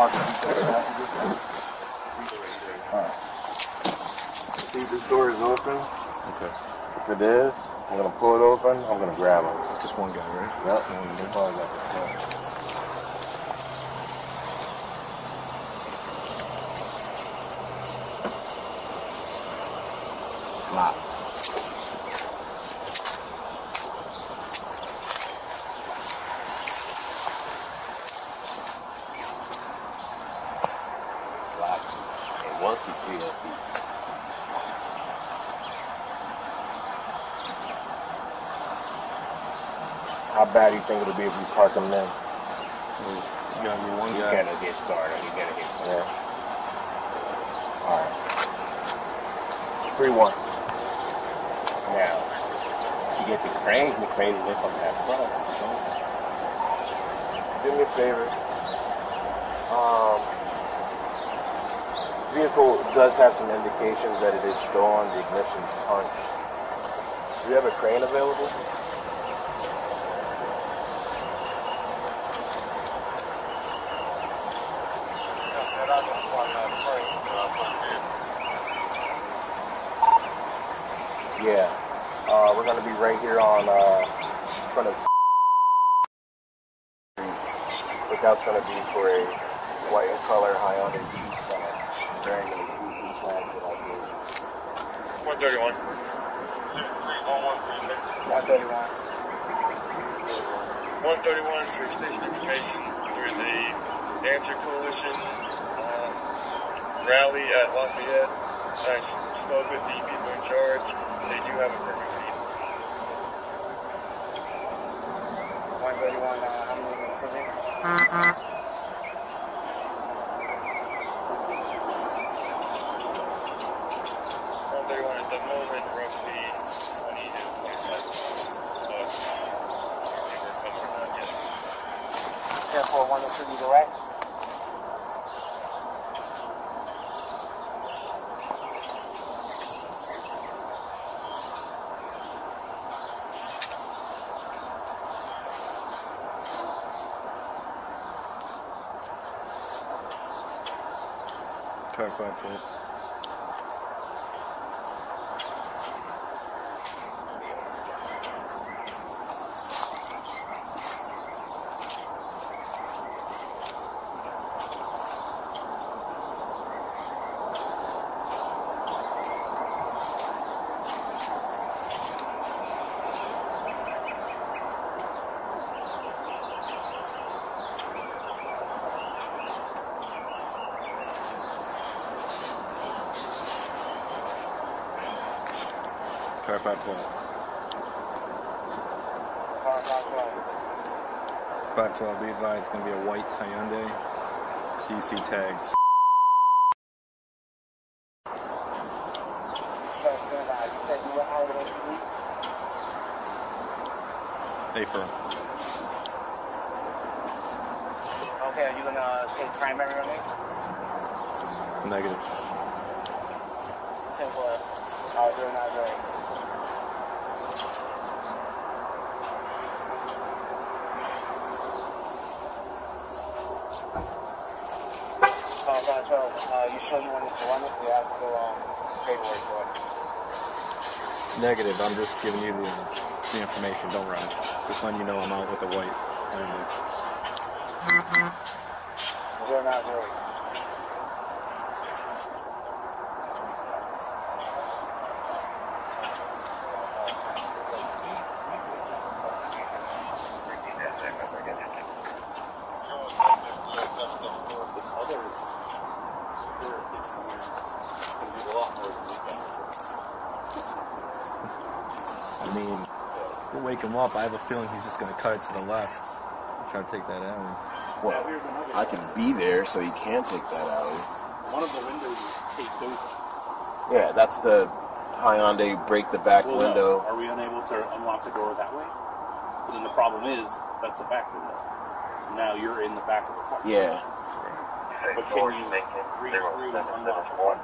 Park. See, this door is open. Okay. If it is, I'm gonna pull it open. I'm gonna grab him. It's just one guy, right? Yep. It's locked. And once he sees us, how bad do you think it'll be if you park him then? You know, he's got to get started. He's got to get started. Yeah. All right. 3-1. Now, if you get the crane lift on that front. Do me a favor. The vehicle does have some indications that it is stolen. The ignition's punched. Do you have a crane available? Yeah, we're gonna be right here on in front of. Lookout's gonna be for a white color Hyundai Tucson during the DC time that I gave you. 131. 131 for station information for the Answer Coalition rally at Lafayette. I spoke with the people in charge. They do have a perfect lead. 131, I'm moving from here. Uh-huh. 131 at the moment, roughly 20 to 25. So, if we're coming or not yet. 10-4, 1-2, either way. Car 512. Car 512. 512, be advised, it's going to be a white Hyundai, DC tags. April. Okay, are you going to take primary on me? Negative. 10-4. I'll do not doing. You sure you want to run it? You have to paperwork for it. Negative. I'm just giving you the information. Don't run it. Just letting you know I'm out with the white. You're not doing it. Him up. I have a feeling he's just going to cut it to the left. I'm trying to take that out. Well, I can be there, so he can take that out. One of the windows is taped open. Yeah, that's the Hyundai break the back window. No. Are we unable to unlock the door that way? But then the problem is, that's the back window. Now you're in the back of the car. Yeah. But can you reach through and unlock the door?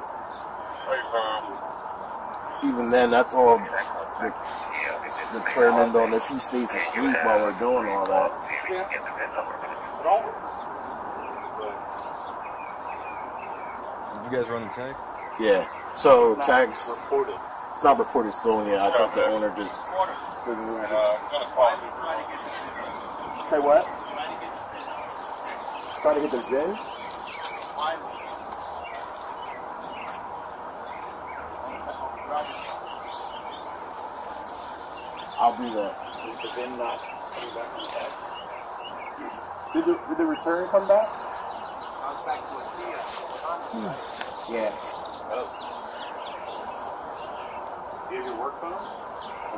Even then, that's all determined on if he stays asleep while we're doing all that. Yeah. You guys run the tag? Yeah. So tags. Reported. It's not reported stolen yet. I think the owner just. Say what? Trying to get the J. I'll be there. Did the return come back? I was back to a yeah. Oh. Do you have your work phone? I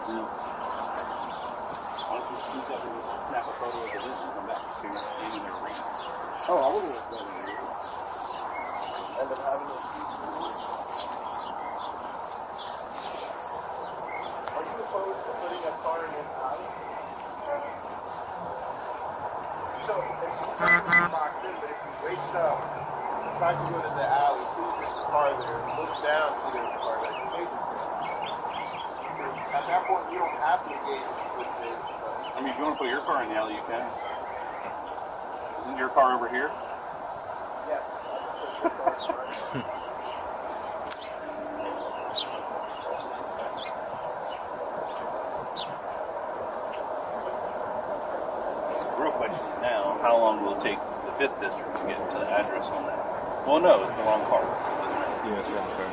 do. Why don't you sneak up and snap a photo of the list and come back to your standing your ring? Oh, I wouldn't have done it. End up having a piece of wood. Are you opposed to putting a car in his house? So, if you locked in, but if you reach out, try to go to the alley, see if there's a car there, look down, see if there's a car there, engage with it. At that point, you don't have to engage with it. I mean, if you want to put your car in the alley, you can. Isn't your car over here? Yeah. How long will it take the 5th District to get to the address on that? Well, no, it's a long car. Yeah, it's a long car.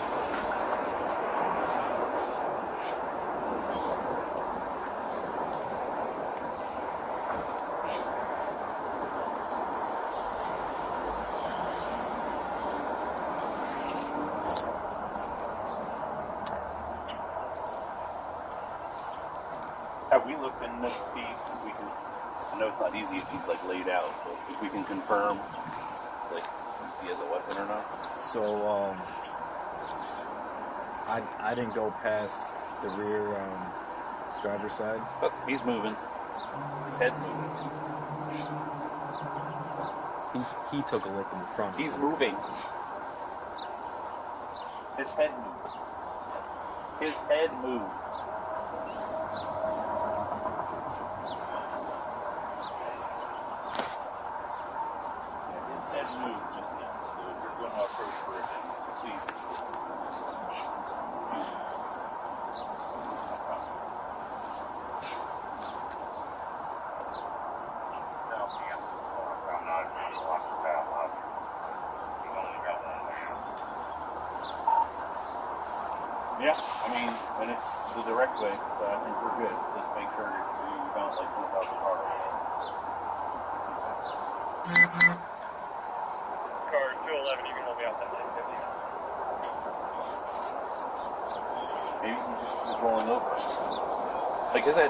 Have we looked in the see we can? I know it's not easy if he's like laid out, but if we can confirm like if he has a weapon or not. So I didn't go past the rear driver's side. But he's moving. His head's moving. He took a look in the front. He's moving. His head moved. His head moved.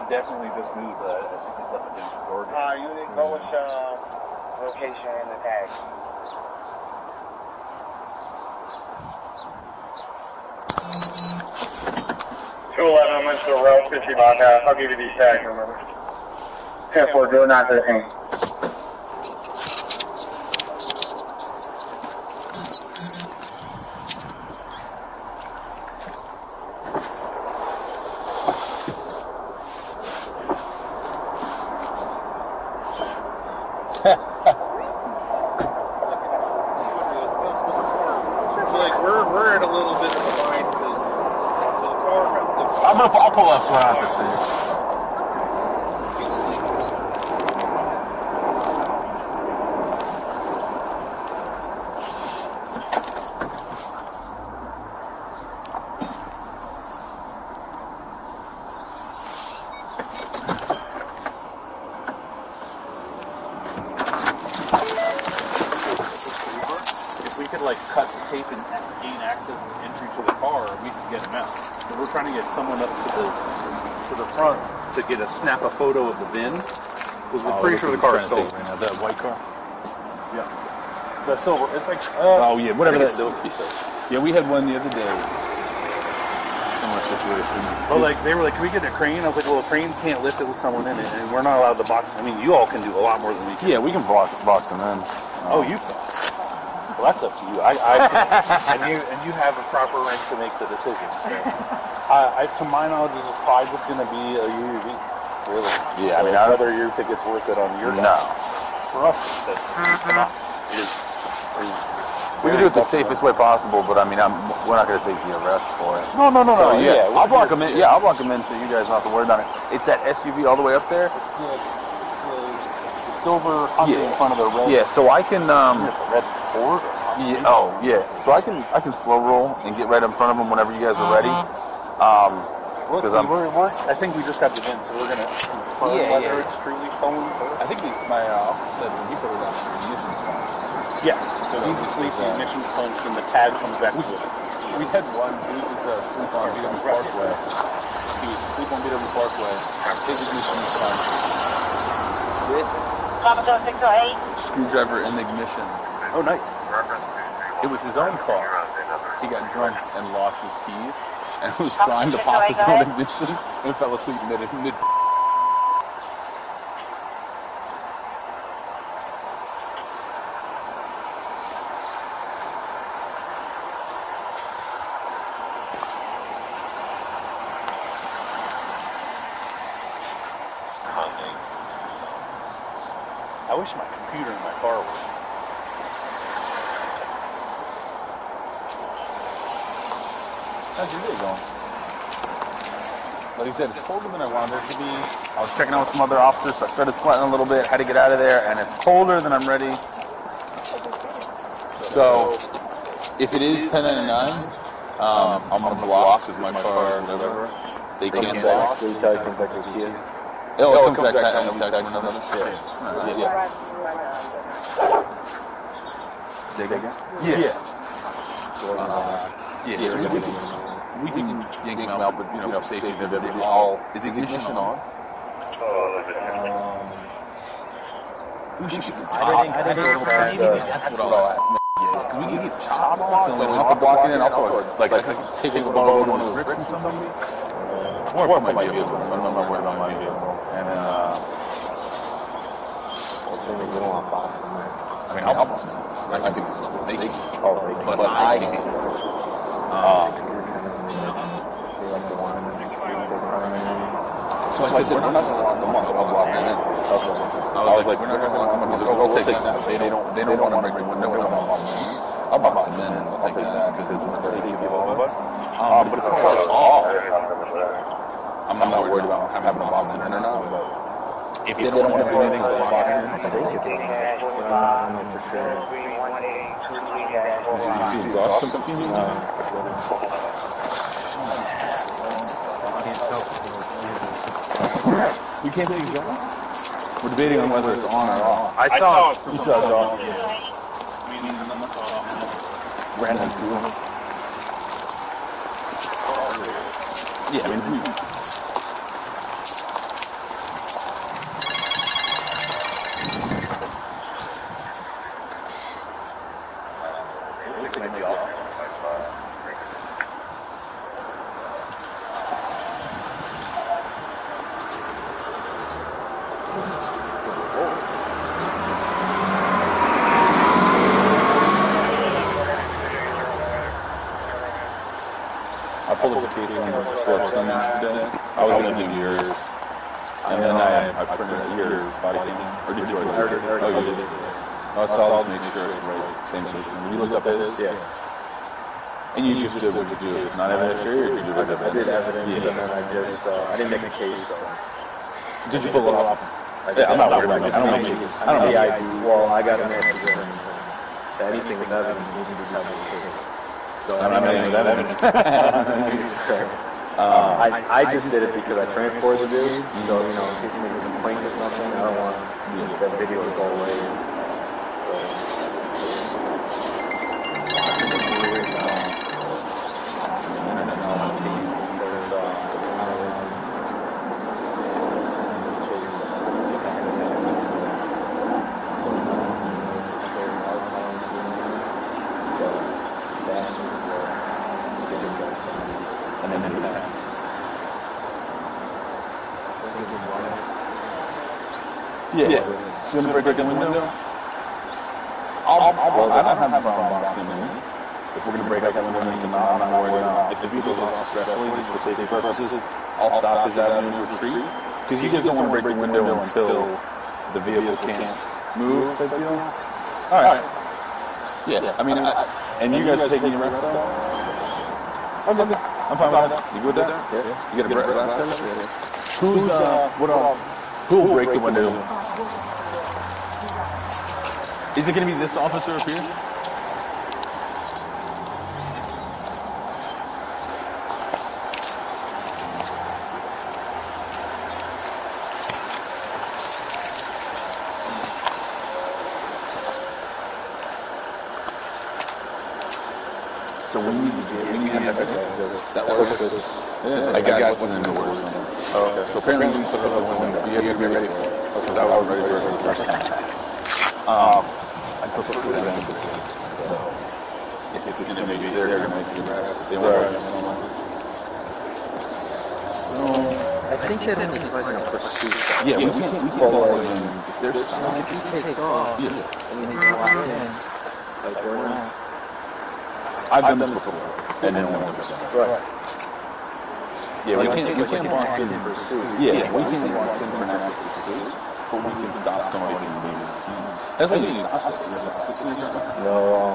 Definitely just moved. I think it's up against the door. You didn't go with location and the tag. Mm-hmm. 211, I'm into the row 50 blockhouse. I'll give you these tags, remember. 10-4, do not the same. Snap a photo of the VIN. Because we're pretty sure the car is silver. Right now. That white car? Yeah. The silver. It's like, oh, yeah, whatever that silver piece is. Yeah, we had one the other day. Similar situation. But, like, they were like, can we get a crane? I was like, well, a crane can't lift it with someone in it, and we're not allowed to box. I mean, you all can do a lot more than we can. Yeah, we can box them in. Oh, you can. Well, that's up to you. I and you have a proper right to make the decision. So. To my knowledge, this is probably just going to be a UUV. Really? Yeah, so I mean, I don't know whether you think it's worth it on your. No. For us, it is We can do it the safest way possible, but I mean, we're not going to take the arrest for it. No. Yeah, I'll recommend so you guys don't have to worry about it. It's that SUV all the way up there. Yeah, it's silver Hyundai in front of the red. Yeah, so I can. Red Ford. Yeah. Oh, yeah. So I can slow roll and get right in front of them whenever you guys are ready. I think we just got the VIN, so we're gonna confirm whether it's truly stolen. I think my officer said when he put it on the ignition sponge. Yes. So he's asleep, the ignition sponge, and the tag comes back with it. We had one. He was asleep on BW Parkway. He was asleep on BW Parkway. His ignition sponge. With Commodore 608. Screwdriver in the ignition. Oh, nice. It was his own car. He got drunk and lost his keys and was trying to pop his own ignition and fell asleep mid. I wish my computer in my car was. How's your day going? Like I said, it's colder than I wanted it to be. I was checking out with some other officers, so I started sweating a little bit, had to get out of there, and it's colder than I'm ready. So, if it is 1099, I'm on the block with my car or whatever. They can't back. They tell you come back to the kid. Oh, it comes back time and we text one another. Yeah. Say that again? Yeah. So we can yank them out, but you know, safety of everything. Is ignition on? That's what I'll ask. Can we get chop blocks and then I'll block it in? I'll take a bottle of one or something. Or my vehicle. I'm not worried about my vehicle. And we don't want boxes, man. I mean, I'll box them. I can make it. But I can't. So I said, we're not going to lock them up. I'll lock them in. I was like, we're not going to lock them up. We'll take that. They don't want to break the window. I'll box them in and I'll take that because this is the safety of all of us. But of course, I'm not worried about having a box in or not. But if they don't want to do anything to the box in, for sure. You can't take exhaust? We're debating on whether it's on or off. I saw it. You saw it off. Random cool. Yeah, and you just did what you do. Not evidence here, or did you do evidence? I did evidence, and then I didn't make a case. Did you pull it off? Yeah, I'm not worried about it. I don't know. I do. Well, I got an answer that anything with evidence needs to be done with the case. So I'm not making that evidence. I just did it because I transported the dude. So, you know, in case you make a complaint or something, I don't want that video to go away. Break the window? I don't have a problem boxing in. If we're going to break out the window, we can not. I'm not worried about it. If the vehicle's off especially, just for safety purposes, I'll stop this avenue and retreat. Because you just don't want to break the window until the vehicle can't move. All right. Yeah. I mean, and you guys are taking your rest of that? I'm fine with that. You good with that? Yeah. You got a breath last time? Yeah. Who's, who'll break the window? Is it going to be this officer up here? So we need to get that works. Yeah. I got what's in the words. Oh, okay. So apparently we put up the window. You have to be ready for it. Because I was ready for it the first time. I prefer to them. If it's going to be there, they're going to make the rest. So I think that in the present pursuit. Yeah, we can't follow him. If he takes off, and he's locked in, like we're not. I've done this before, and then one of them. Right. Yeah, we can't box in for pursuit. Yeah, we can't box in for national pursuit, but we can stop somebody from being seen. That's what you need. No,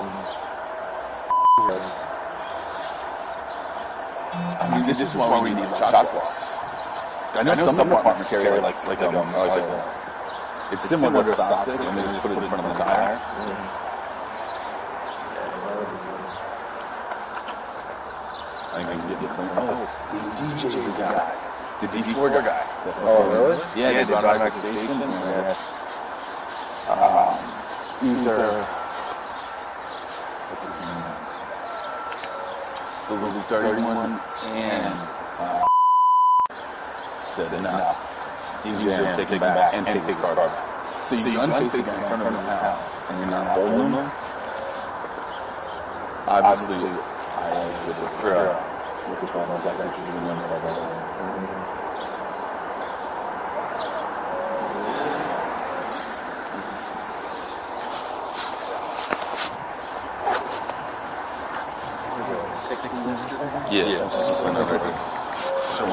I mean, this is why we need shot blocks. I know some departments carry like a... It's similar to a stop stick, and they just put it in front of the tire. The DJ guy. The D4 guy. Oh, really? Yeah, the drive station. Yes. Ether. What's his name? The little dirty one. And said no. DJ take it back and take his car back. So you unface the guy in front of his house, and you're not holding him? Obviously, I was a pro. Yeah. So on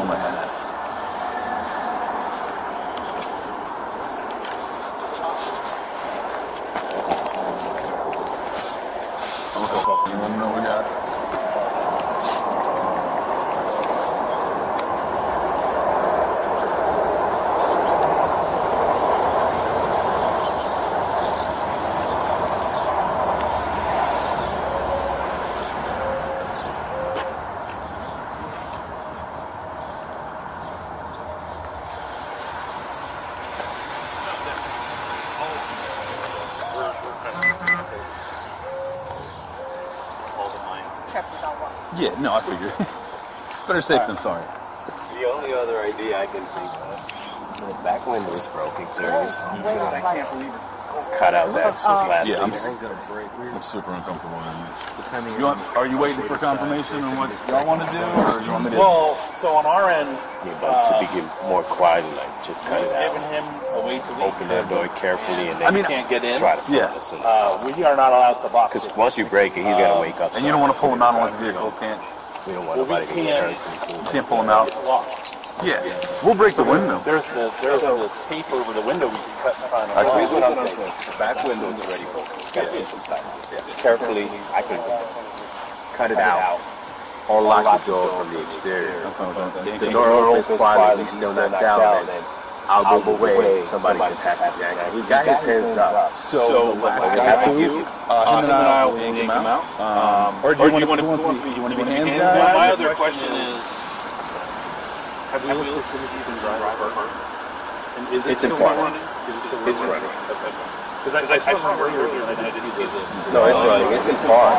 my hat. I'm gonna go up. You wanna know what we got? Yeah, no, I figured. Better safe than sorry. The only other idea I can think of, the back window is broken clearly. I can't believe it. Cut out that plastic. Yeah, I'm super uncomfortable in it. Are you waiting for confirmation on what y'all want to do, or you want me to? Well, so on our end, to be more quiet, like just cut it out. Giving him a way to open that door carefully, and then can't get in. Try to pull this. We are not allowed to box. Because once you break it, he's gonna wake up. And you don't want to pull him out on his vehicle, can't? We don't want nobody getting hurt. Can't pull him out. Yeah, we'll break the window. There's a tape over the window we can cut on. The back window is already broken. Carefully, I could cut it out. Or lock the door from the exterior. The door rolls quietly, he's still not down, then I'll go away. Somebody just has to jack it. He's got his hands up. So what I have to do, him and I will yank him out. Or do you want to be hands down? My other question is, have we looked at the reasons on Robert Hart? And is it still running? It's running. Because I saw him earlier and I didn't see it. No, it's running. It's in park.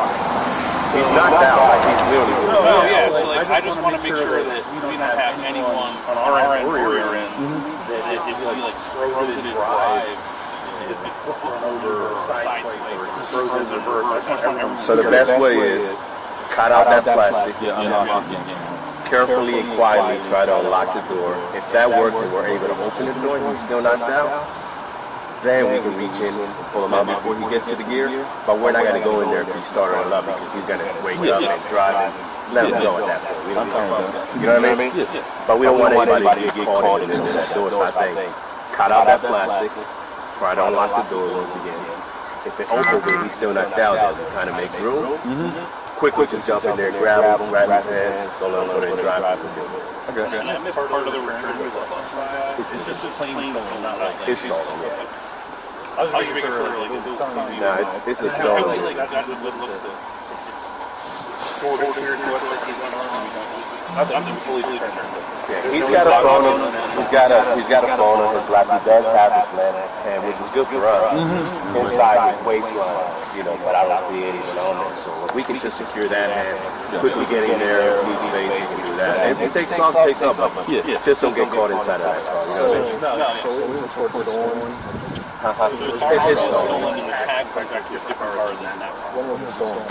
He's knocked out. Like he's really good. No, yeah. So like, I just want to make sure that we don't have anyone on our end warrior end that if he like throws it in drive, it's flipping over side plate, throws it as a bird. So the best way is cut out that plastic. Carefully and quietly try to unlock the door. If that works and we're able to open the door and he's still knocked out, then we can reach in and pull him out before he gets to the gear. But we're not going to go in there if he's starting to love because he's going to wake up and drive and let him go at that point. We don't you know what I mean? But we don't want anybody to get caught in that door. So I think cut out that plastic, try to unlock the door once again. If it opens and he's still knocked out, then you kind of make room. Quickly just jump in there, grab him, grab his hands, go down, and drive him. Okay. And that's part of the return to the bus ride. It's just a plain stall, not like it's stalled. I was making sure like it was coming. Nah, it's a stall. He's got a phone on his lap. He does have his left hand, which is good for us. Inside his waistline, you know, but I don't see anything on there. So if we can just secure that hand, quickly get in there, lose space, we can do that. And if it takes off, it takes off. Just don't get caught inside of that car. So it was towards the storm. It's stolen. When was it stolen?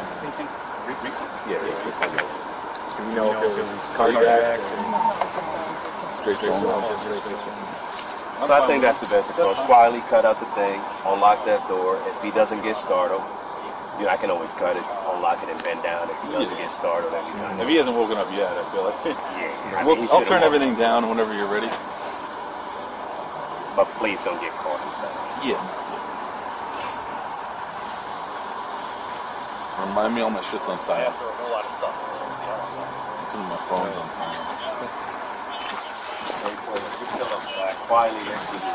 Yeah. You know, if it was cardiac and so I think that's the best approach. Quietly cut out the thing, unlock that door. If he doesn't get startled, you know, I can always cut it, unlock it, and bend down. If he doesn't get startled, then you know. If he hasn't woken up yet, I feel like. I mean, I'll turn everything down whenever you're ready. But please don't get caught inside. Remind me all my shit's on silent. My phone's on silent. Quietly next to the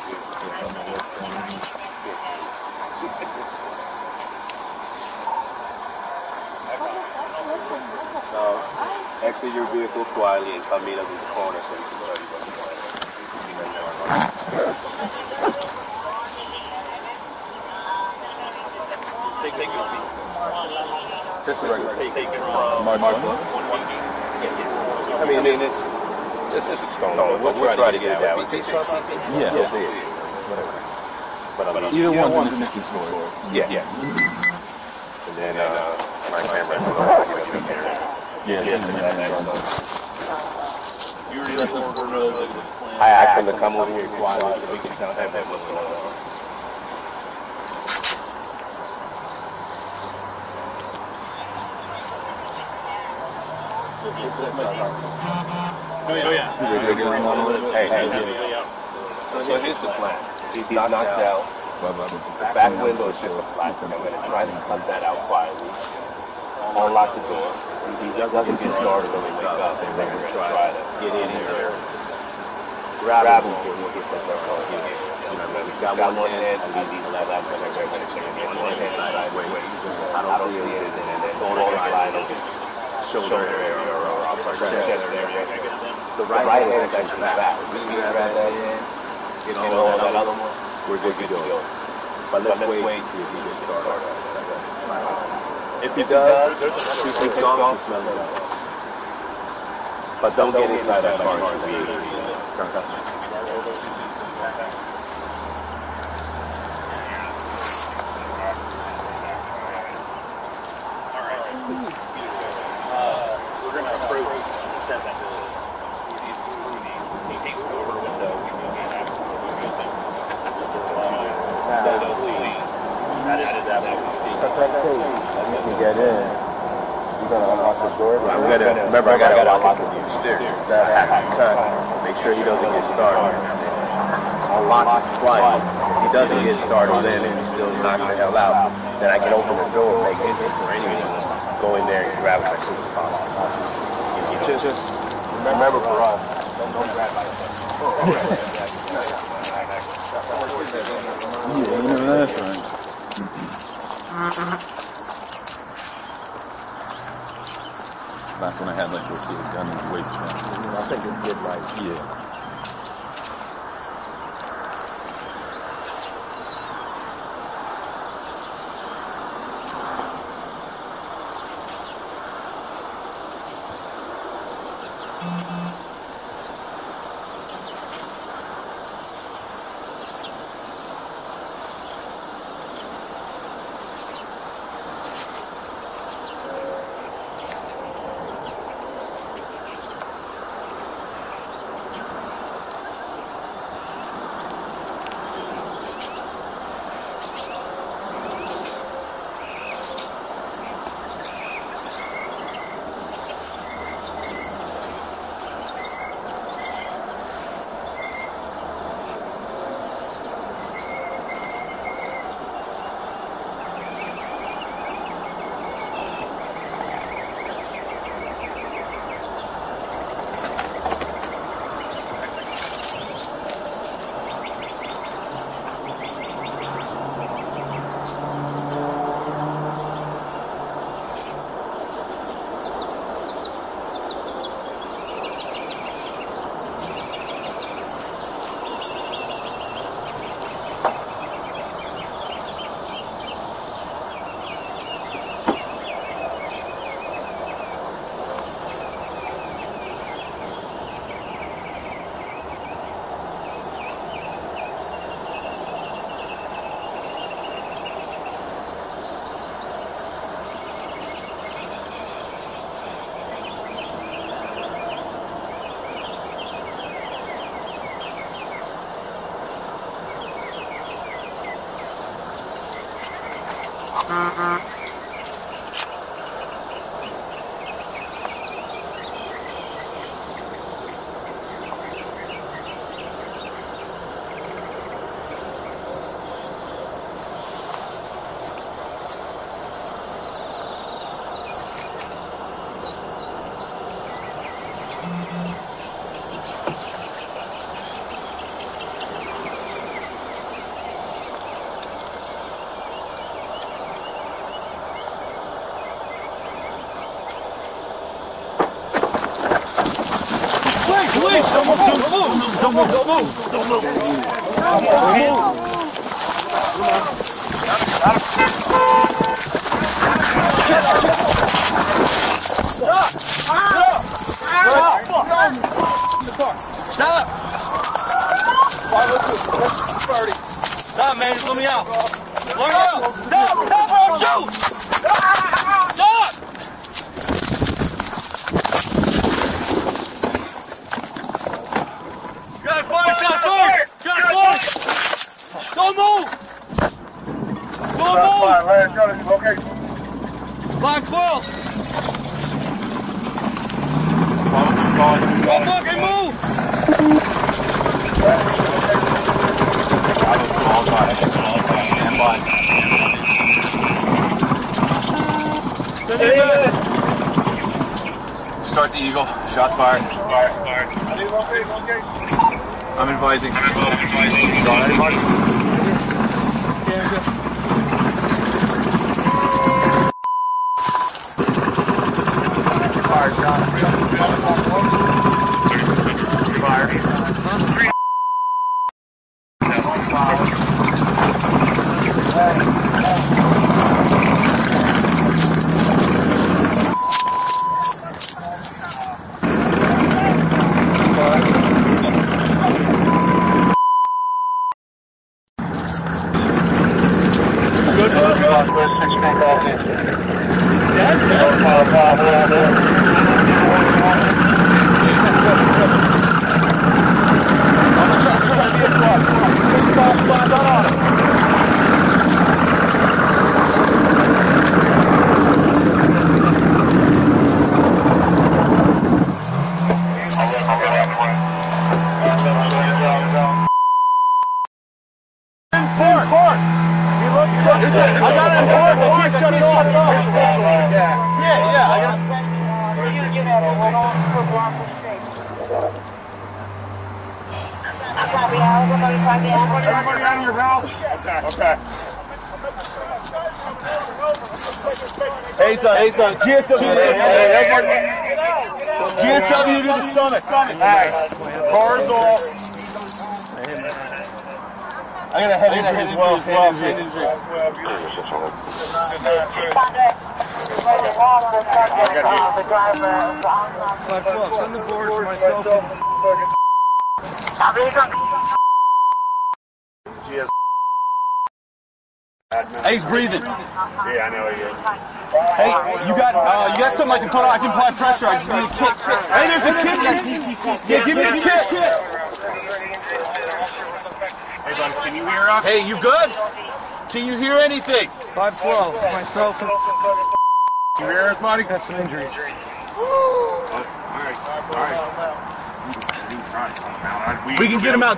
exit your vehicle quietly and come meet us in the corner so you can let everybody know. Take it. Just a regular take from Mark. I mean, it's a stone. We'll try to get it out. But either one's an issue story. And then my grandma's I asked him to come over here quietly so we can tell him that what's going on. So here's the plan. He's knocked out. The back window is just a plastic. I'm going to try to cut that out quietly. Unlock the door. If he doesn't get started when we wake up, then we're going to try to get in here. Grab him. We've got one hand. We're going to check it. One hand sideways. I don't see anything. And then going on slide. Shoulder area, or I'm sorry, chest area. The right hand is actually back. We can grab that in, get on that other one. We're good to go. But let's wait to see if he gets started. If he does, he's gone. But don't get inside that car. Remember, I gotta unlock it from the exterior. Make sure he doesn't get started. Unlock it twice. If he doesn't get started, then and he's still knocked the hell out, then I can open the door and make it for anyone. Go in there and grab it as soon as possible. Just remember for us, don't grab it. That's right. Last one I had like this little gun in the waistband. I think it's good right here.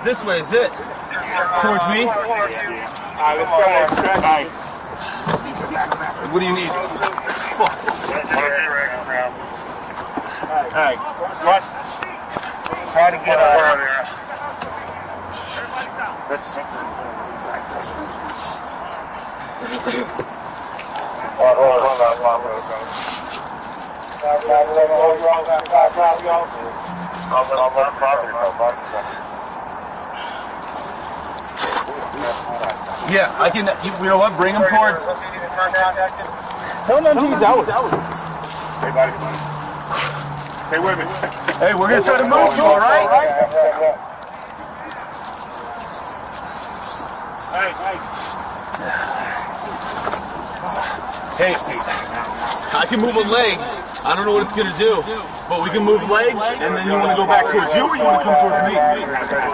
This way is it? Towards me? What do you need? Fuck. Alright, try to get out there. That's yeah, I can. You know what? Bring him towards. Tell him he's out. Hey, buddy. Hey, women. Hey, we're gonna try to move you, all right? Hey, I can move a leg. I don't know what it's gonna do, but we can move legs, and then you want to go back towards you, or you want to come towards me? You want to come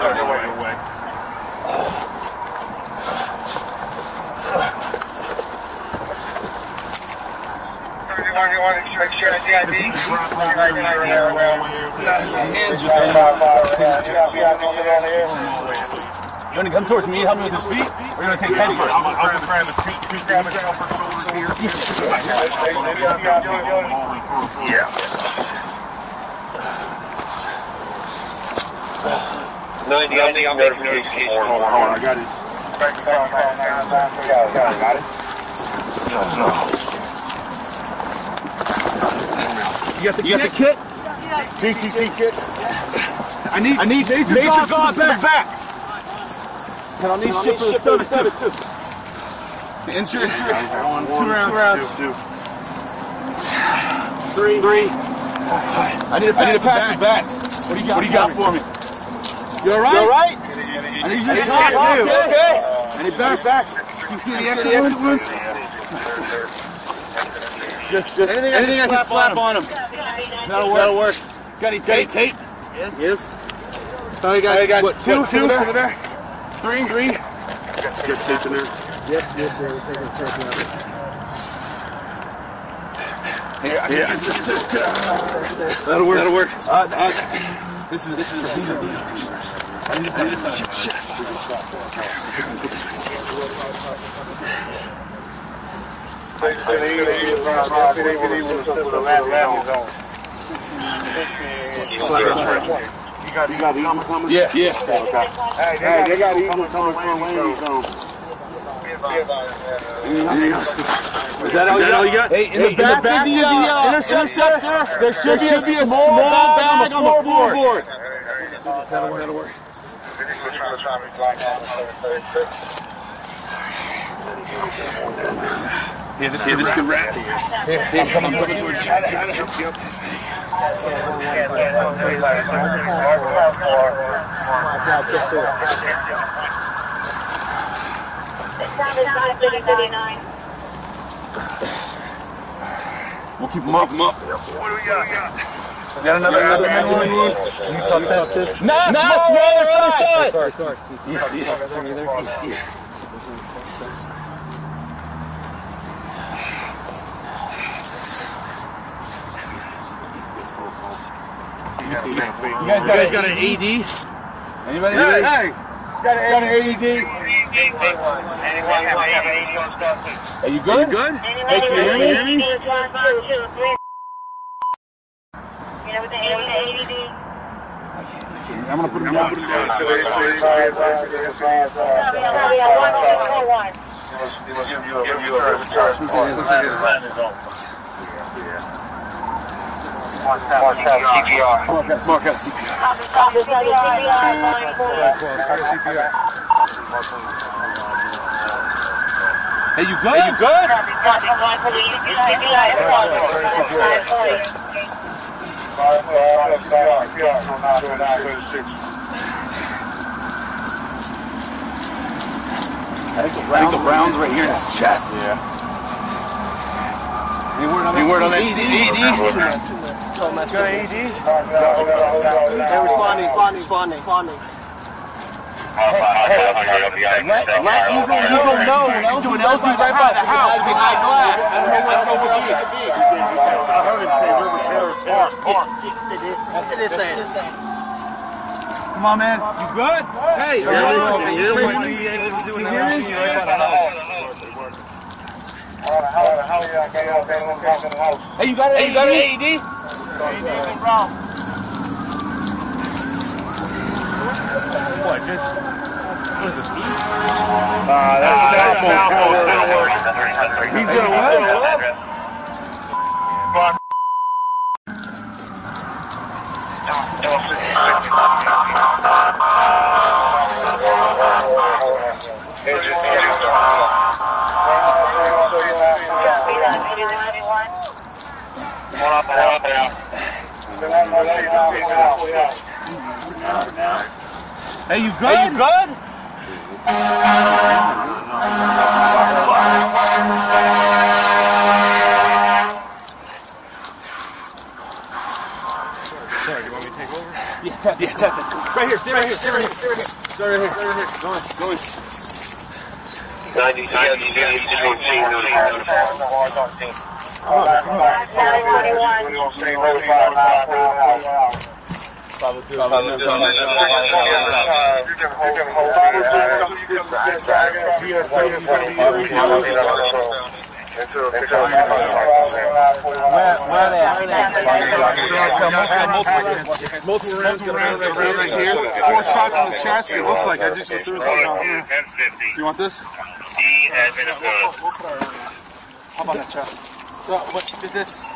towards me, help me with his feet? We're going to take head first. Yeah. Nothing on notification or warrant. I got it. Got it? No. You got the kit? DCC kit? I need Major Guard for the back. And I need shit for the stomach too. The insurance. Two rounds. Three. I need a pass back. What do you got for me? You alright? I need you to talk to you. Okay. I need back. You see the extra ones? Just anything I can slap on him. That'll work. Got any tape? Yes. So we got what, two in the back? Three. Got tape in there? Yes, sir. We're taking the tape out. Here. That'll work. This is You got the armor coming? Yeah. Hey, they got the armor coming from Wayne's zone. Is that all you got? Hey, in the back of the interceptor, there should be a small bag on the floorboard. That'll work. This can wrap here. I'm coming towards you. We'll keep them up. What do we got? Got another man in the room? You talk that sis? Mass, the other side! Sorry. You guys got an AED? Anybody? Hey! Got an AED? Anyone have an AED on stuff? Are you good? Hey, can you hear me? With the AED. I'm going to put him down. Hey, you good? I think the round's right here in his chest. Yeah. Any word on that CED? They're responding. You don't know. When I was doing LC right by the house behind glass. I don't know where I heard him say River Terrace Park. That's it. Come on, man. You good? Hey, Hey, you got an AED? AED in Brown. What? That's South. He's going to what? Hey, you good? Sorry, you want me to take over? Yeah, tap it. Right here. Go in. 90, 90, Multiple rounds right here. 4 shots in the chest. It looks like I just went through it. You want this? How about that chest? So, what did this?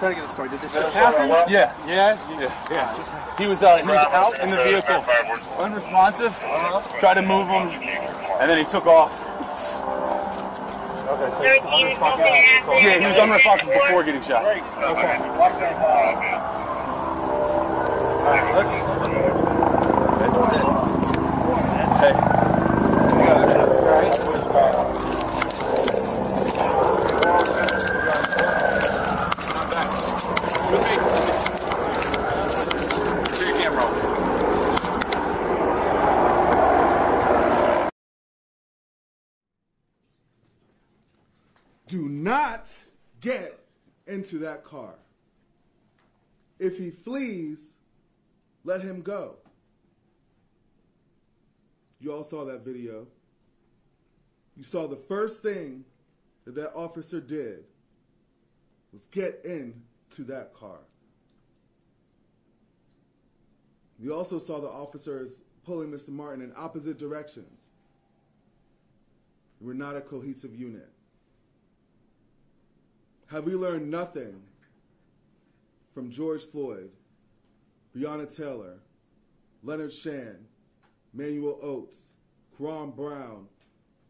Try to get a story. Did this just happen? Yeah. Yeah? Yeah. He was out in the vehicle. Unresponsive. Tried to move him, and then he took off. Okay, so he was unresponsive. Yeah, he was unresponsive before getting shot. Okay. Alright, let's... Hey. You got it. Do not get into that car. If he flees, let him go. You all saw that video. You saw the first thing that officer did was get into that car. You also saw the officers pulling Mr. Martin in opposite directions. We're not a cohesive unit. Have we learned nothing from George Floyd, Breonna Taylor, Leonard Shan, Manuel Oates, Crom Brown,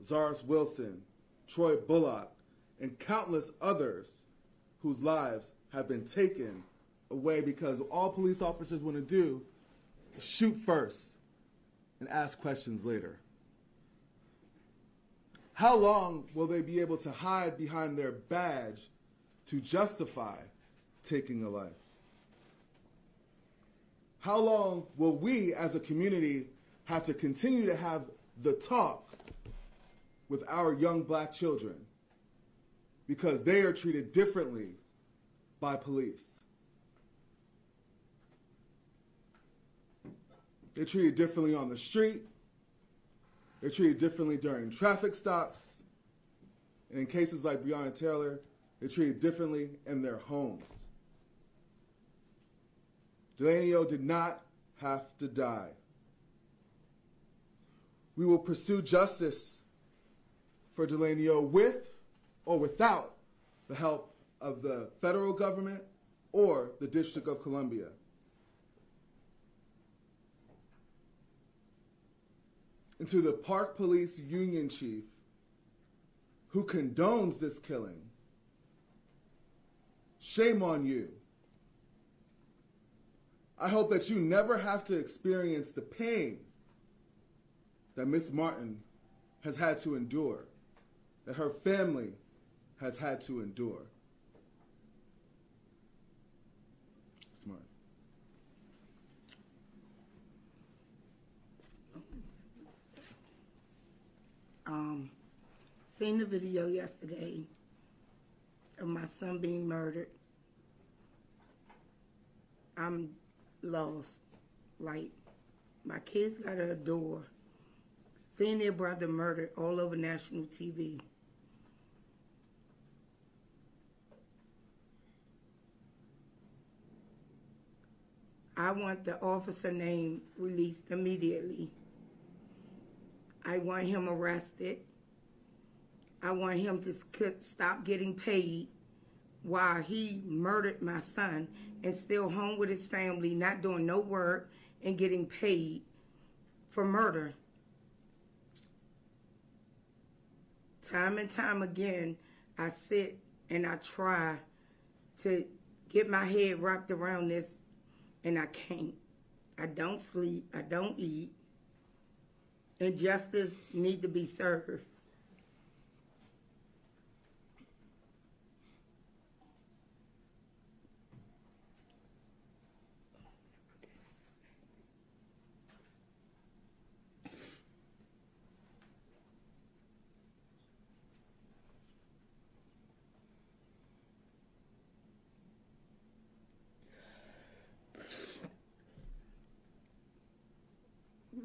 Zaris Wilson, Troy Bullock, and countless others whose lives have been taken away because all police officers want to do is shoot first and ask questions later? How long will they be able to hide behind their badge to justify taking a life? How long will we as a community have to continue to have the talk with our young black children because they are treated differently by police? They're treated differently on the street. They're treated differently during traffic stops. And in cases like Breonna Taylor, they're treated differently in their homes. Dalaneo did not have to die. We will pursue justice for Dalaneo with or without the help of the federal government or the District of Columbia. And to the Park Police Union Chief who condones this killing, shame on you. I hope that you never have to experience the pain that Ms. Martin has had to endure, that her family has had to endure. Ms. Martin. Seen the video yesterday of my son being murdered. I'm lost. Like, my kids got to adore seeing their brother murdered all over national TV. I want the officer name released immediately. I want him arrested. I want him to stop getting paid while he murdered my son and still home with his family, not doing no work and getting paid for murder. Time and time again, I sit and I try to get my head wrapped around this, and I can't. I don't sleep. I don't eat. And justice needs to be served.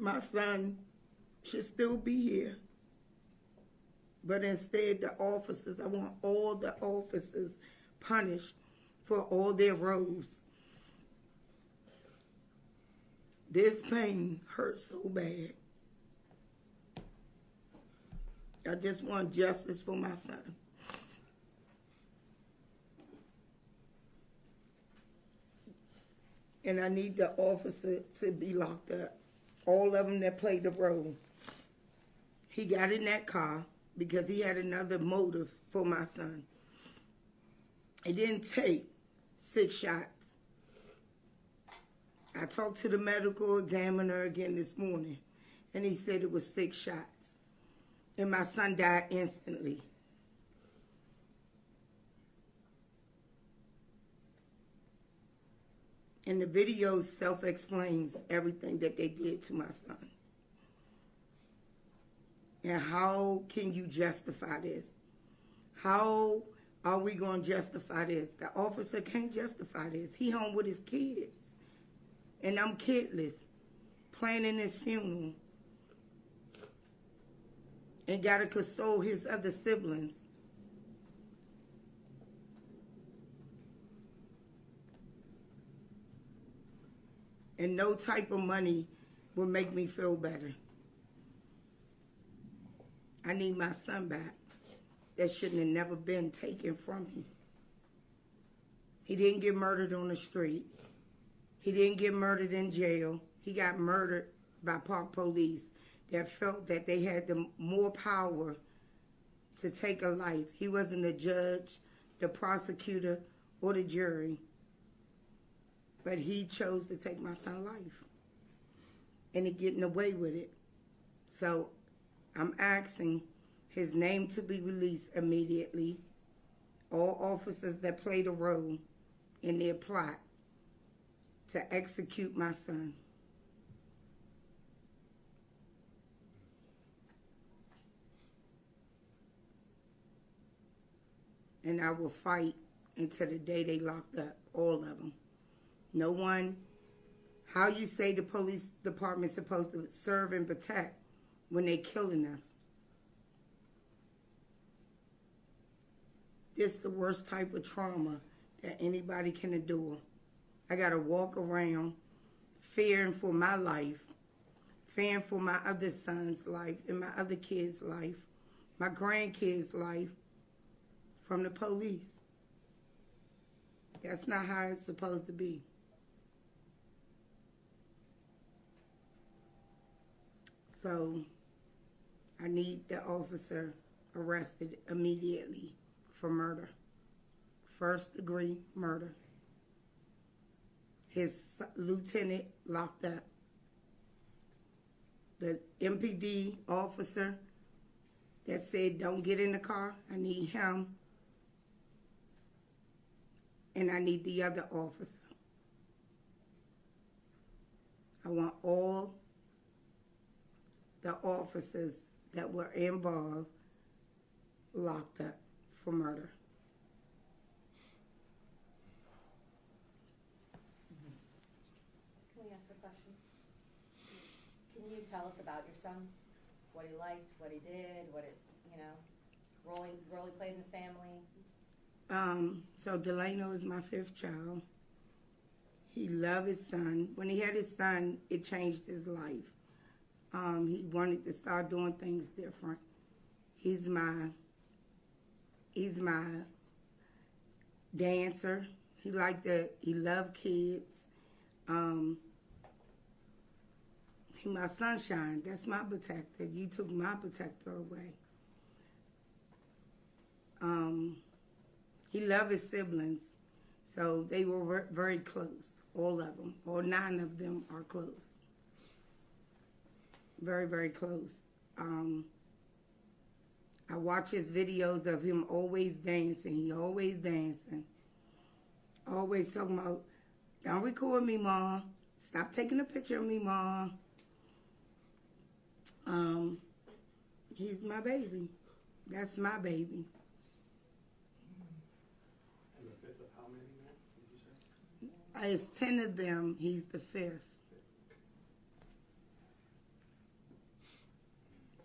My son should still be here. But instead, the officers, I want all the officers punished for all their roles. This pain hurts so bad. I just want justice for my son. And I need the officer to be locked up. All of them that played the role. He got in that car because he had another motive for my son. It didn't take 6 shots. I talked to the medical examiner again this morning, and he said it was 6 shots. And my son died instantly. And the video self-explains everything that they did to my son. And how can you justify this? How are we going to justify this? The officer can't justify this. He home with his kids. And I'm kidless, planning his funeral. And got to console his other siblings. And no type of money will make me feel better. I need my son back. That shouldn't have never been taken from him. He didn't get murdered on the street. He didn't get murdered in jail. He got murdered by Park Police that felt that they had the more power to take a life. He wasn't the judge, the prosecutor, or the jury. But he chose to take my son's life. And he's getting away with it. So I'm asking his name to be released immediately. All officers that played a role in their plot to execute my son. And I will fight until the day they locked up, all of them. No one, how you say the police department's supposed to serve and protect when they're killing us? This is the worst type of trauma that anybody can endure. I got to walk around fearing for my life, fearing for my other son's life and my other kid's life, my grandkid's life from the police. That's not how it's supposed to be. So I need the officer arrested immediately for murder, first-degree murder. His lieutenant locked up. The MPD officer that said, don't get in the car, I need him. And I need the other officer. I want all the officers that were involved locked up for murder. Can we ask a question? Can you tell us about your son? What he liked, what he did, what it, you know, role he played in the family? So Dalaneo is my 5th child. He loved his son. When he had his son, it changed his life. He wanted to start doing things different. He's my dancer. He loved kids. He my sunshine. That's my protector. You took my protector away. He loved his siblings, so they were very close, all of them. All 9 of them are close. Very, very close. I watch his videos of him always dancing. He always dancing. Always talking about, don't record me, Mom. Stop taking a picture of me, Mom. He's my baby. That's my baby. It's 10 of them. He's the 5th.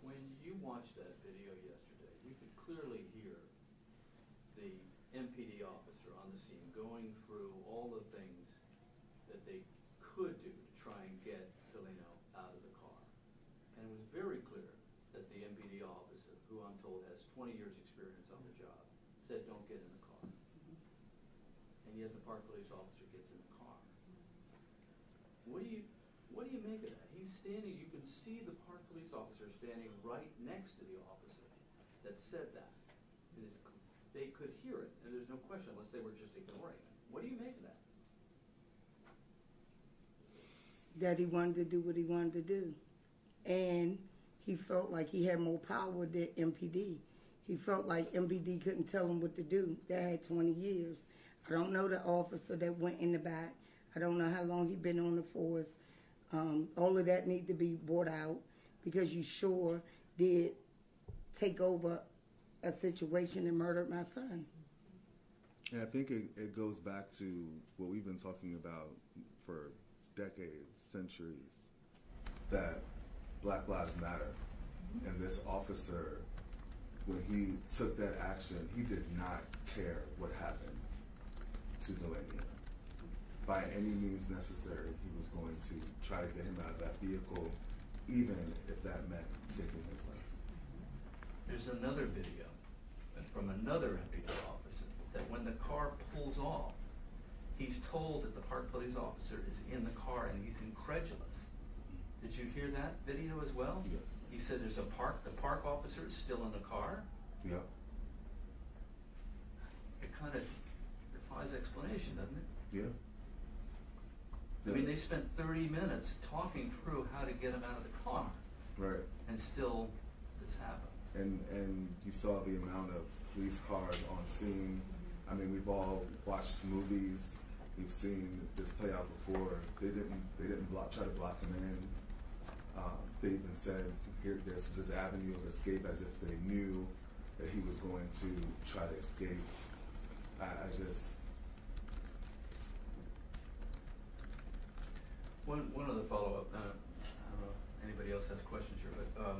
When you watched that video yesterday, you that they could do to try and get Dalaneo out of the car. And it was very clear that the MPD officer, who I'm told has 20 years experience on the job, said don't get in the car. And yet the park police officer gets in the car. What do you make of that? He's standing, you can see the park police officer standing right next to the officer that said that. And they could hear it, and there's no question, unless they were just ignoring it. What do you make of that? That he wanted to do what he wanted to do. And he felt like he had more power than MPD. He felt like MPD couldn't tell him what to do. They had 20 years. I don't know the officer that went in the back. I don't know how long he'd been on the force. All of that need to be brought out, because you sure did take over a situation and murdered my son. And I think it goes back to what we've been talking about for decades, centuries, that Black Lives Matter. And this officer, when he took that action, he did not care what happened to Dalaneo. By any means necessary, he was going to try to get him out of that vehicle, even if that meant taking his life. There's another video from another MPD officer that when the car pulls off, he's told that the park police officer is in the car, and he's incredulous. Did you hear that video as well? Yes. He said there's the park officer is still in the car? Yeah. It kind of defies explanation, doesn't it? Yeah. I mean, they spent 30 minutes talking through how to get him out of the car. Right. And still, this happens. And you saw the amount of police cars on scene. I mean, we've all watched movies. We've seen this play out before. They didn't try to block him in. They even said, "Here, this is his avenue of escape," as if they knew that he was going to try to escape. I just. One other follow-up. I don't know if anybody else has questions here, but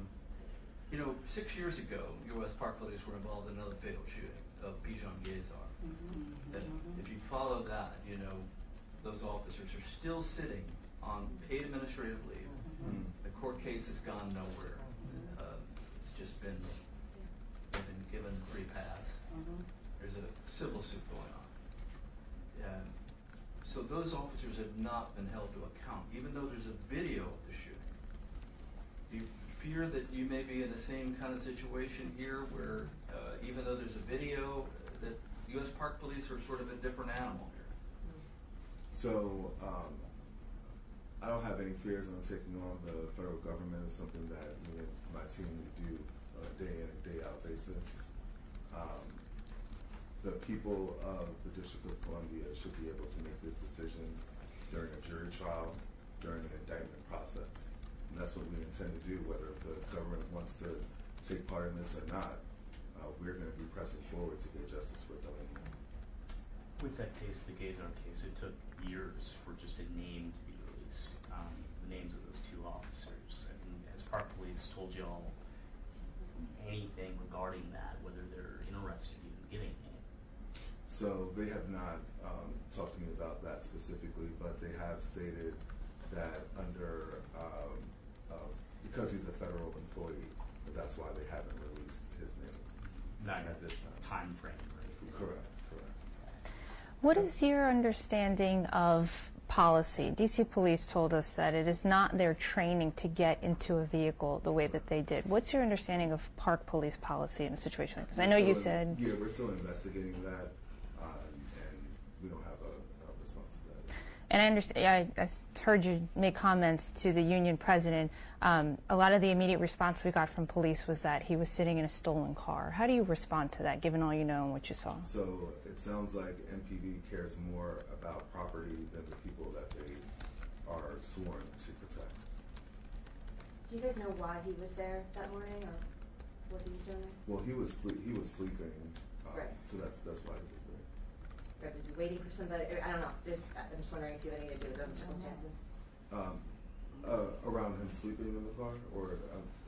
you know, 6 years ago, U.S. Park Police were involved in another fatal shooting of Bijan Ghaisar. And if you follow that, you know, those officers are still sitting on paid administrative leave. The court case has gone nowhere. It's just been given a free pass. There's a civil suit going on. So those officers have not been held to account, even though there's a video of the shooting. Do you fear that you may be in the same kind of situation here where, even though there's a video, that U.S. Park Police are sort of a different animal here? So I don't have any fears on taking on the federal government. It's something that me and my team do on a day in and day out basis. The people of the District of Columbia should be able to make this decision during a jury trial, during an indictment process. And that's what we intend to do, whether the government wants to take part in this or not. We're going to be pressing forward to get justice for Dalaneo. With that case, the Ghaisar case, it took years for just a name to be released, the names of those two officers. And as Park Police told you all, anything regarding that, whether they're interested in getting it. So they have not talked to me about that specifically, but they have stated that under, because he's a federal employee, that's why they haven't released his name. Not at this time frame, right? Correct, correct. What is your understanding of policy? D.C. police told us that it is not their training to get into a vehicle the way that they did. What's your understanding of park police policy in a situation like this? I know you said... Yeah, we're still investigating that, and we don't have a response to that. And I understand. I heard you make comments to the union president. A lot of the immediate response we got from police was that he was sitting in a stolen car. How do you respond to that, given all you know and what you saw? So it sounds like MPD cares more about property than the people that they are sworn to protect. Do you guys know why he was there that morning, or what he was doing? Well, he was sleeping, right. So that's why he was there. Right, was he waiting for somebody? I don't know. I'm just wondering if you have anything to do with those circumstances. Around him sleeping in the car, or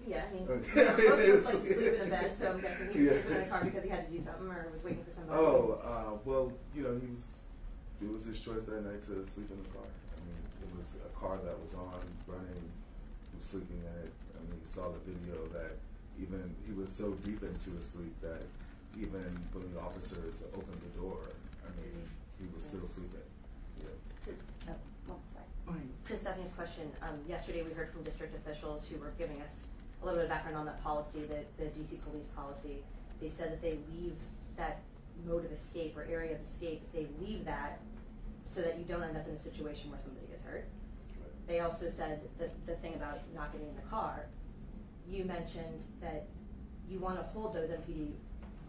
yeah, I mean, was like sleeping in a bed, so I'm guessing he was sleeping in the car because he had to do something, or was waiting for somebody. Well, you know, he was it was his choice that night to sleep in the car. I mean, it was a car that was on, burning, he was sleeping in it. I mean, you saw the video that even he was so deep into his sleep that even when the officers opened the door, I mean, he was still sleeping. Yeah. To Stephanie's question, yesterday we heard from district officials who were giving us a little bit of background on that policy, the D.C. police policy. They said that they leave that mode of escape or area of escape, they leave that so that you don't end up in a situation where somebody gets hurt. They also said that the thing about not getting in the car, you mentioned that you want to hold those MPD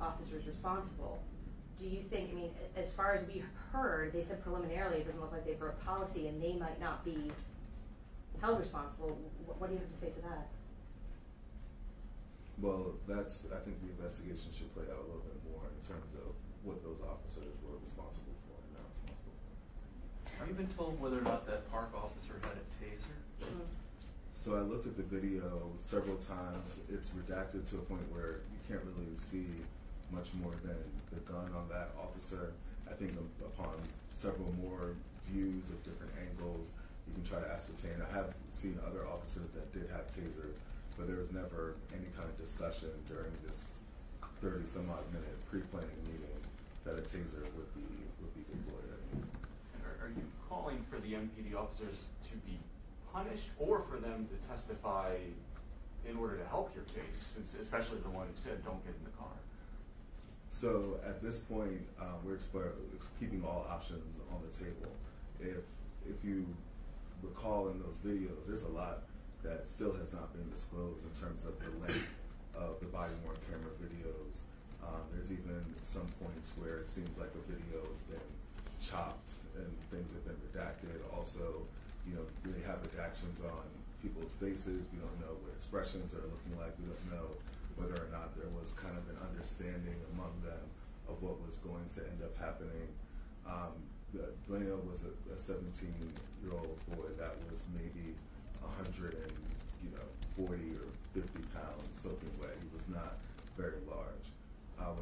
officers responsible. Do you think, I mean, as far as we heard, they said preliminarily it doesn't look like they broke policy and they might not be held responsible. What do you have to say to that? Well, that's, I think the investigation should play out a little bit more in terms of what those officers were responsible for and not responsible for. Have you been told whether or not that park officer had a taser? Mm-hmm. So I looked at the video several times. It's redacted to a point where you can't really see much more than the gun on that officer. I think upon several more views of different angles, you can try to ascertain. I have seen other officers that did have tasers, but there was never any kind of discussion during this 30-some-odd-minute pre-planning meeting that a taser would be deployed. And are you calling for the MPD officers to be punished or for them to testify in order to help your case, especially the one who said don't get in the car? So at this point, we're keeping all options on the table. If you recall in those videos, there's a lot that still has not been disclosed in terms of the length of the body-worn camera videos. There's even some points where it seems like a video has been chopped and things have been redacted. Also, you know, they have redactions on people's faces. We don't know what expressions are looking like. We don't know whether or not there was kind of an understanding among them of what was going to end up happening. Dalaneo was a 17-year-old boy that was maybe 140 or 50 pounds soaking wet. He was not very large.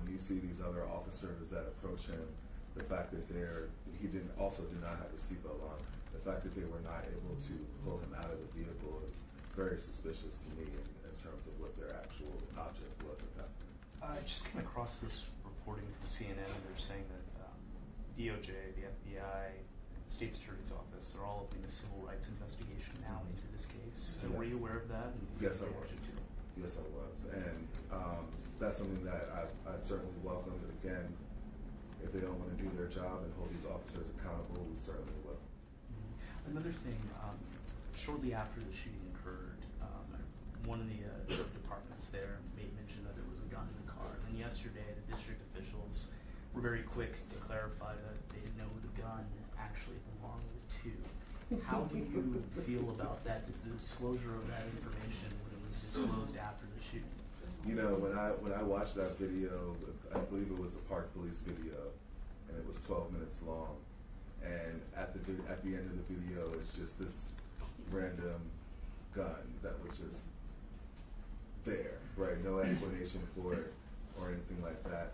When you see these other officers that approach him, the fact that he also did not have a seatbelt on, the fact that they were not able to pull him out of the vehicle is very suspicious to me. In terms of what their actual object was at that point. I just came across this reporting from CNN. They're saying that DOJ, the FBI, the State Security's Office are all opening a civil rights investigation now into this case. So yes. Were you aware of that? And yes, I was. Yes, I was. And that's something that I certainly welcome. But again, if they don't want to do their job and hold these officers accountable, we certainly will. Mm-hmm. Another thing, shortly after the shooting occurred, one of the departments there made mention that there was a gun in the car. And yesterday, the district officials were very quick to clarify that they didn't know the gun actually belonged to. How do you feel about that? Is the disclosure of that information when it was disclosed after the shooting? You know, when I watched that video, I believe it was the Park Police video, and it was 12 minutes long. And at the end of the video, it's just this random gun that was just there, right? No explanation for it or anything like that.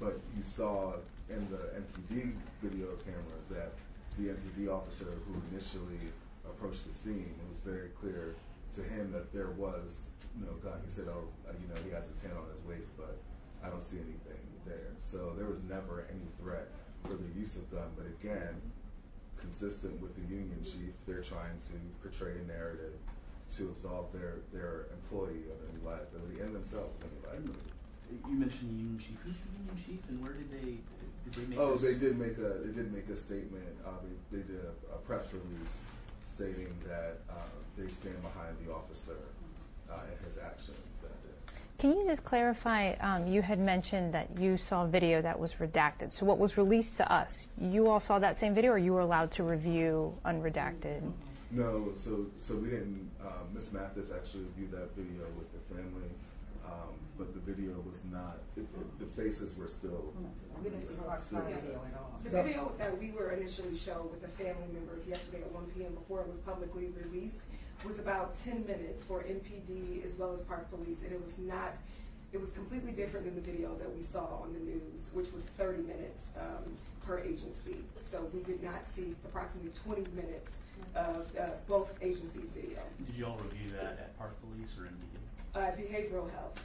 But you saw in the MPD video cameras that the MPD officer who initially approached the scene, it was very clear to him that there was no gun. He said, oh, you know, he has his hand on his waist, but I don't see anything there. So there was never any threat for the use of gun. But again, consistent with the union chief, they're trying to portray a narrative to absolve their employee of any liability and themselves of any liability. You mentioned the union chief. Who's the union chief, and where did they make? Oh, they did make a statement. They did a press release stating that they stand behind the officer and his actions that day. Can you just clarify? You had mentioned that you saw a video that was redacted. So what was released to us? You all saw that same video, or you were allowed to review unredacted? Mm-hmm. No, so we didn't. Ms. Mathis actually viewed that video with the family, but the video was not. The faces were still. We didn't see Fox 5 video at all. The video that we were initially shown with the family members yesterday at 1 p.m. before it was publicly released was about 10 minutes for MPD as well as Park Police, and it was not. It was completely different than the video that we saw on the news, which was 30 minutes per agency. So we did not see approximately 20 minutes of both agencies' video. Did you all review that at Park Police or MD? Behavioral health.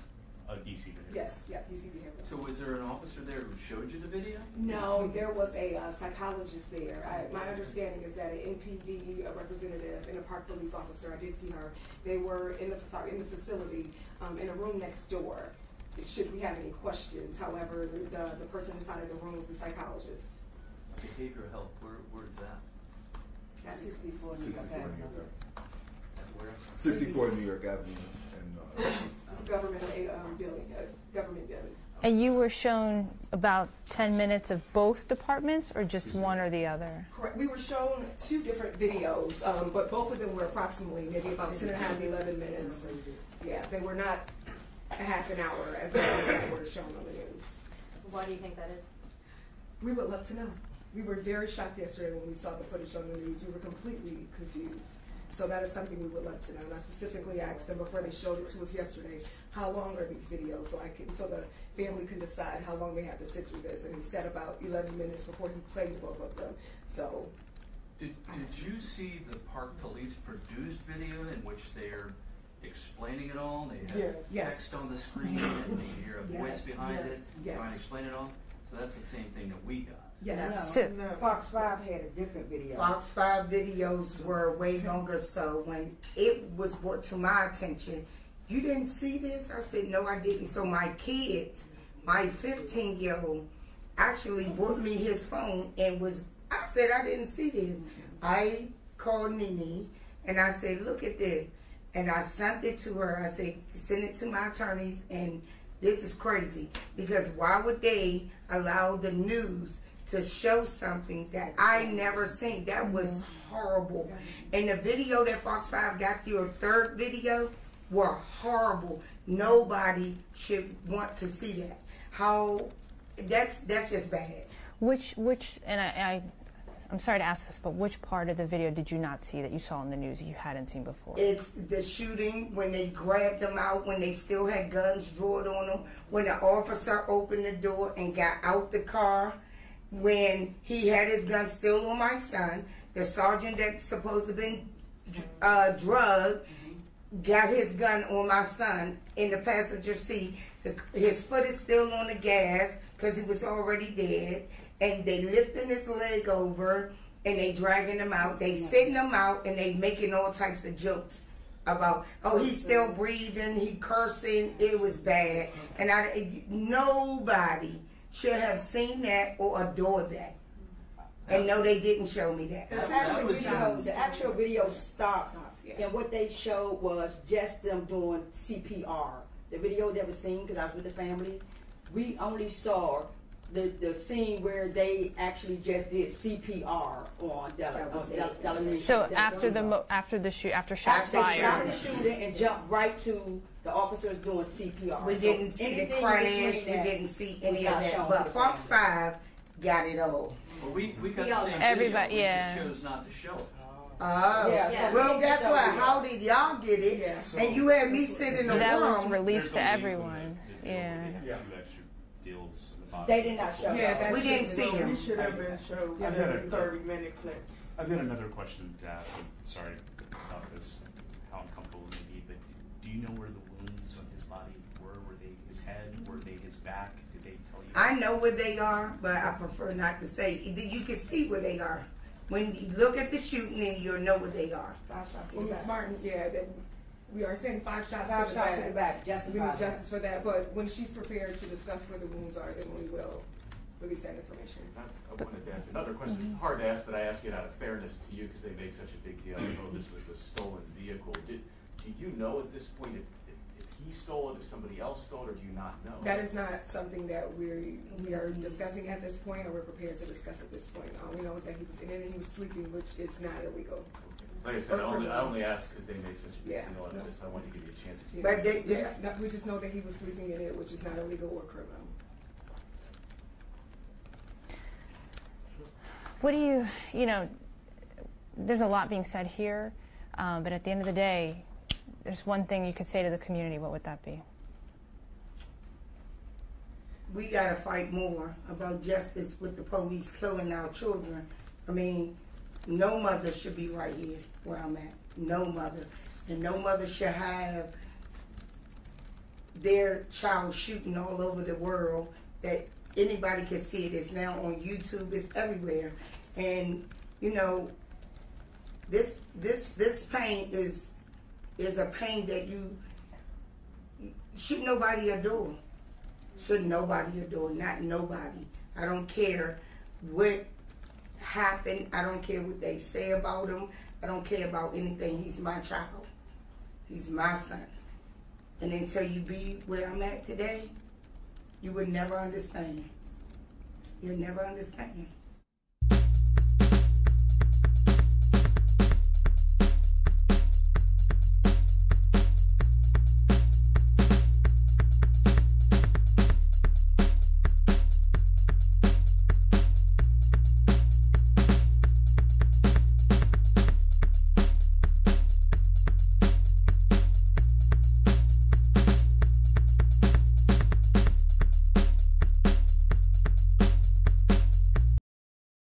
Oh, D.C. Behavioral. Yes, yeah, D.C. Behavioral. So was there an officer there who showed you the video? No, there was a psychologist there. My understanding is that an NPD representative and a Park Police officer, I did see her, they were in the facility in a room next door, should we have any questions. However, the person inside of the room was the psychologist. Behavioral health, where is that? At 64 New York Avenue. 64 New York Avenue. Government building. And you were shown about 10 minutes of both departments, or just one or the other? Correct. We were shown two different videos, but both of them were approximately maybe about 10 and a half to 11 minutes. Yeah, they were not a half an hour as they were shown on the news. Why do you think that is? We would love to know. We were very shocked yesterday when we saw the footage on the news. We were completely confused. So that is something we would love to know. And I specifically asked them before they showed it to us yesterday, how long are these videos? So the family can decide how long they have to sit through this. And he said about 11 minutes before he played both of them. So, did you see the Park Police produced video in which they're explaining it all? They have text on the screen and they hear a voice behind it trying to explain it all. So that's the same thing that we got. Yes. No, Fox 5 had a different video. Fox 5 videos were way longer, so when it was brought to my attention, you didn't see this? I said, no, I didn't. So my kids, my 15-year-old, actually brought me his phone and I said, I didn't see this. I called Nene and I said, look at this. And I sent it to her. I said, send it to my attorneys, and this is crazy, because why would they allow the news to show something that I never seen? That was horrible. And the video that Fox 5 got, your third video, were horrible. Nobody should want to see that. That's just bad. I'm sorry to ask this, but which part of the video did you not see that you saw in the news that you hadn't seen before? It's the shooting, when they grabbed them out, when they still had guns drawn on them, when the officer opened the door and got out the car, when he had his gun still on my son, the sergeant that's supposed to have been drugged got his gun on my son in the passenger seat. His foot is still on the gas because he was already dead. And they lifting his leg over and they dragging him out. They sitting him out and they making all types of jokes about, oh, he's still breathing, he cursing. It was bad. And nobody should have seen that or adored that. And no, they didn't show me that. The actual video stopped, and what they showed was just them doing CPR. The video that was seen, because I was with the family, we only saw the scene where they actually just did CPR on Dalaneo. So after the shooting, and jumped right to the officers doing CPR. We didn't see the crash. We didn't see any of that. But Fox 5 got it all. Well, we got the same everybody. Video, we just chose not to show it. Oh, yeah. Well, that's why. How did y'all get it? Yeah. So, and you had me sit in the room. That was released to everyone. Yeah. Deals. They did not show. Yeah, we didn't see them. Should have been shown. I've had a 30-minute clip. I've got another question to ask. I'm sorry about this, how uncomfortable it may be, but do you know where the wounds on his body were? Were they his head? Were they his back? Did they tell you? I know where they are, but I prefer not to say. You can see where they are when you look at the shooting. You'll know where they are. Well, Ms. Martin, we are saying five shots to the back. We need justice for that. But when she's prepared to discuss where the wounds are, then we will release that information. I wanted to ask another question. It's hard to ask, but I ask it out of fairness to you because they make such a big deal. I know this was a stolen vehicle. Do you know at this point if he stole it, if somebody else stole it, or do you not know? That is not something that we are discussing at this point, or we're prepared to discuss at this point. All we know is that he was in it and he was sleeping, which is not illegal. Like I said, I only asked because they made such a big deal on this. I wanted to give you a chance. But we just know that he was sleeping in it, which is not illegal or criminal. What do you know, there's a lot being said here, but at the end of the day, there's one thing you could say to the community. What would that be? we got to fight more about justice with the police killing our children. I mean, no mother should be right here where I'm at. No mother. And no mother should have their child shooting all over the world, that anybody can see it. It's now on YouTube. It's everywhere. And, you know, this pain is a pain that you should nobody adore. Should nobody adore, not nobody. I don't care what happened. I don't care what they say about him. I don't care about anything. He's my child. He's my son. And until you be where I'm at today, you would never understand. You'll never understand.